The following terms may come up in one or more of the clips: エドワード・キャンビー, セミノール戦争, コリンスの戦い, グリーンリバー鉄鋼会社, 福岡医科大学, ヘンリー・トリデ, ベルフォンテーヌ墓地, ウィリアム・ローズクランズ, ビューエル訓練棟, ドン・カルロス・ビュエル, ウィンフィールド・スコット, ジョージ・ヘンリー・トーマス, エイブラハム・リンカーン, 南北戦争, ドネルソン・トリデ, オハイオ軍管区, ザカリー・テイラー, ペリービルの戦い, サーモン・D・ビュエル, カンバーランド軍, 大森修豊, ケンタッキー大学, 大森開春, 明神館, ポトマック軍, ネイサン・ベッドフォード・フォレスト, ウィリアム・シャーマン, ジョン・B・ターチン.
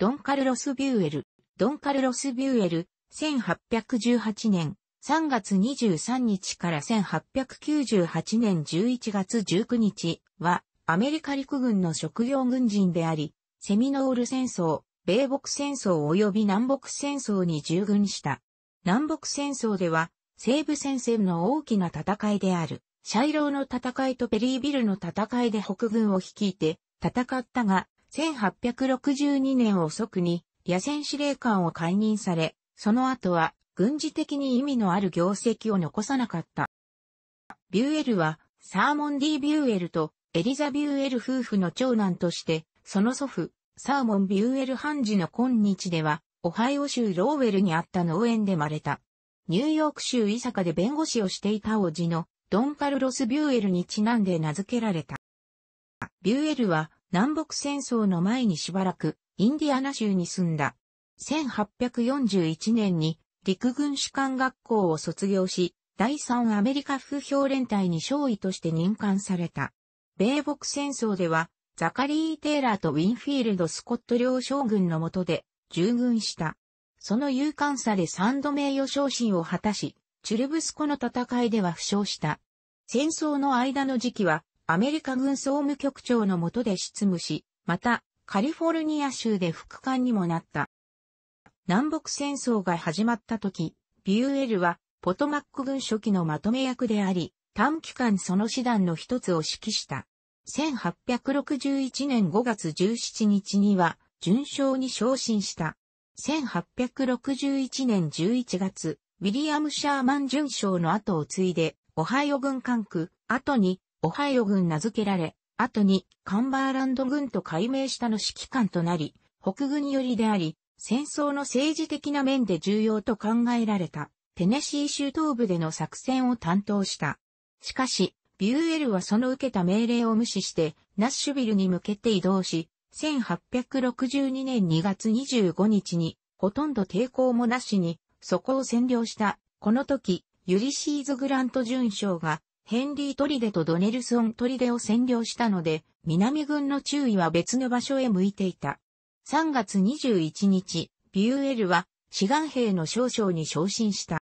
ドン・カルロス・ビュエル。ドン・カルロス・ビュエル、1818年3月23日から1898年11月19日は、アメリカ陸軍の職業軍人であり、セミノール戦争、米北戦争及び南北戦争に従軍した。南北戦争では、西部戦線の大きな戦いである、シャイローの戦いとペリービルの戦いで北軍を率いて戦ったが、1862年遅くに野戦司令官を解任され、その後は軍事的に意味のある業績を残さなかった。ビュエルは、サーモン・D・ビュエルとエリザ・ビュエル夫婦の長男として、その祖父、サーモン・ビュエル判事の今日では、オハイオ州ローウェルにあった農園で生まれた。ニューヨーク州イサカで弁護士をしていた叔父のドン・カルロス・ビュエルにちなんで名付けられた。ビュエルは南北戦争の前にしばらくインディアナ州に住んだ。1841年に陸軍士官学校を卒業し、第3アメリカ風評連隊に少尉として任官された。米北戦争ではザカリー・テイラーとウィンフィールド・スコット両将軍の下で従軍した。その勇敢さで3度名誉昇進を果たし、チュルブスコの戦いでは負傷した。戦争の間の時期は、アメリカ軍総務局長の下で執務し、また、カリフォルニア州で副官にもなった。南北戦争が始まった時、ビュエルは、ポトマック軍初期のまとめ役であり、短期間その師団の一つを指揮した。1861年5月17日には、准将に昇進した。1861年11月、ウィリアム・シャーマン准将の後を継いで、オハイオ軍管区、後に、オハイオ軍名付けられ、後に、カンバーランド軍と改名したの指揮官となり、北軍寄りであり、戦争の政治的な面で重要と考えられた、テネシー州東部での作戦を担当した。しかし、ビュエルはその受けた命令を無視して、ナッシュビルに向けて移動し、1862年2月25日に、ほとんど抵抗もなしに、そこを占領した。この時、ユリシーズ・グラント准将が、ヘンリー・トリデとドネルソン・トリデを占領したので、南軍の注意は別の場所へ向いていた。3月21日、ビュエルは、志願兵の少将に昇進した。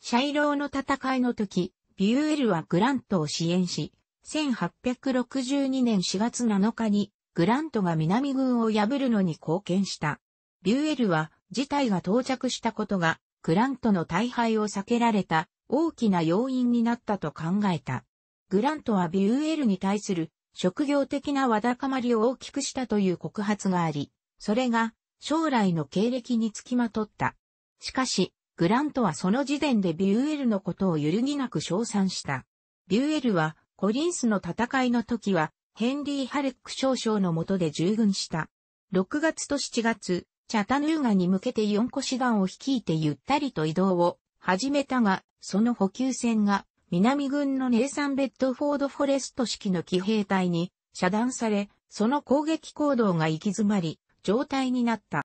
シャイローの戦いの時、ビュエルはグラントを支援し、1862年4月7日に、グラントが南軍を破るのに貢献した。ビュエルは、事態が到着したことが、グラントの大敗を避けられた大きな要因になったと考えた。グラントはビュエルに対する職業的なわだかまりを大きくしたという告発があり、それが将来の経歴につきまとった。しかし、グラントはその時点でビュエルのことを揺るぎなく称賛した。ビュエルはコリンスの戦いの時は、ヘンリー・ハレック少将の下で従軍した。6月と7月、チャタヌーガに向けて4個師団を率いてゆったりと移動を始めたが、その補給線が南軍のネイサン・ベッドフォード・フォレスト式の騎兵隊に遮断され、その攻撃行動が行き詰まり、状態になった。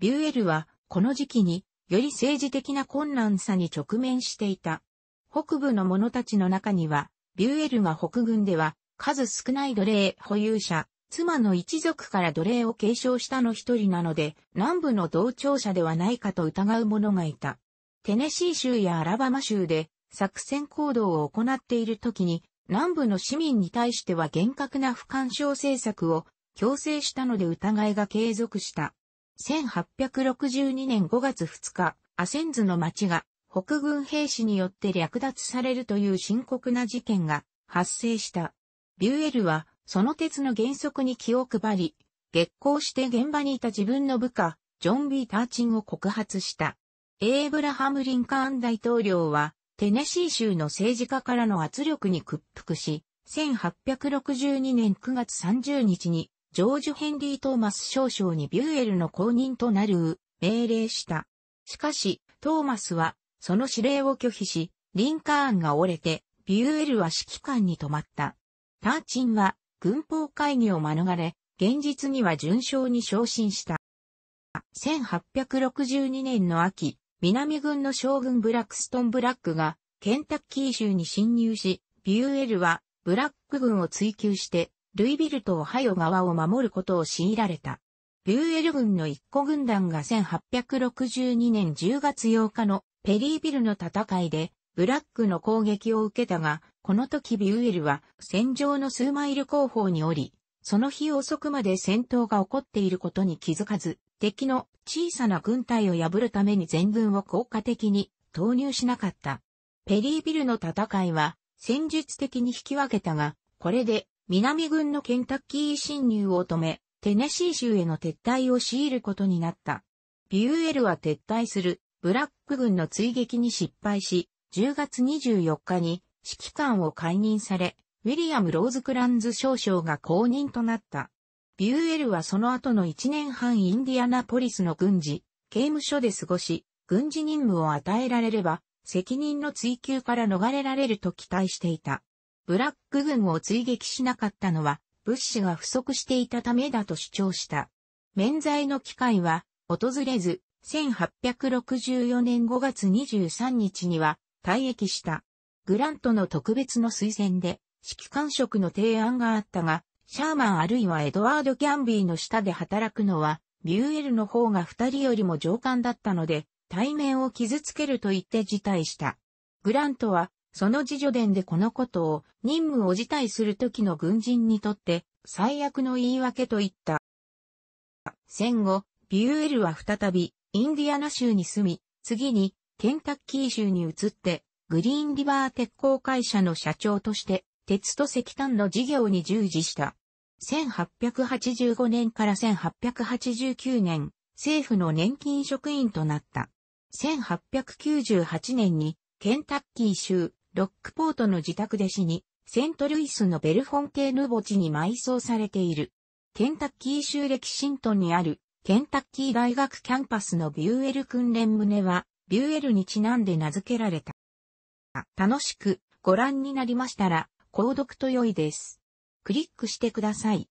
ビュエルはこの時期により政治的な困難さに直面していた。北部の者たちの中には、ビュエルが北軍では数少ない奴隷保有者、妻の一族から奴隷を継承したの一人なので、南部の同調者ではないかと疑う者がいた。テネシー州やアラバマ州で作戦行動を行っている時に、南部の市民に対しては厳格な不干渉政策を強制したので疑いが継続した。1862年5月2日、アセンズの町が北軍兵士によって略奪されるという深刻な事件が発生した。ビュエルは、その鉄の原則に気を配り、激高して現場にいた自分の部下、ジョン・B・ターチンを告発した。エイブラハム・リンカーン大統領は、テネシー州の政治家からの圧力に屈服し、1862年9月30日に、ジョージ・ヘンリー・トーマス少将にビュエルの後任となる命令した。しかし、トーマスは、その指令を拒否し、リンカーンが折れて、ビュエルは指揮官に止まった。ターチンは、軍法会議を免れ、現実には准将に昇進した。1862年の秋、南軍の将軍ブラクストン・ブラックがケンタッキー州に侵入し、ビュエルはブラック軍を追及して、ルイビルとオハイオ川を守ることを強いられた。ビューエル軍の一個軍団が1862年10月8日のペリービルの戦いでブラックの攻撃を受けたが、この時ビューエルは戦場の数マイル後方におり、その日遅くまで戦闘が起こっていることに気づかず、敵の小さな軍隊を破るために全軍を効果的に投入しなかった。ペリービルの戦いは戦術的に引き分けたが、これで南軍のケンタッキー侵入を止め、テネシー州への撤退を強いることになった。ビューエルは撤退するブラック軍の追撃に失敗し、10月24日に指揮官を解任され、ウィリアム・ローズクランズ少将が後任となった。ビューエルはその後の1年半インディアナポリスの軍事、刑務所で過ごし、軍事任務を与えられれば、責任の追及から逃れられると期待していた。ブラック軍を追撃しなかったのは、物資が不足していたためだと主張した。免罪の機会は訪れず、1864年5月23日には退役した。グラントの特別の推薦で指揮官職の提案があったが、シャーマンあるいはエドワード・キャンビーの下で働くのは、ビューエルの方が2人よりも上官だったので、体面を傷つけると言って辞退した。グラントは、その自叙伝でこのことを任務を辞退する時の軍人にとって最悪の言い訳と言った。戦後、ビューエルは再びインディアナ州に住み、次にケンタッキー州に移ってグリーンリバー鉄鋼会社の社長として鉄と石炭の事業に従事した。1885年から1889年、政府の年金職員となった。1898年にケンタッキー州ロックポートの自宅で死に、セントルイスのベルフォンテーヌ墓地に埋葬されている。ケンタッキー州レキシントンにあるケンタッキー大学キャンパスのビューエル訓練棟は、ビューエルにちなんで名付けられた。楽しくご覧になりましたら、購読と良いです。クリックしてください。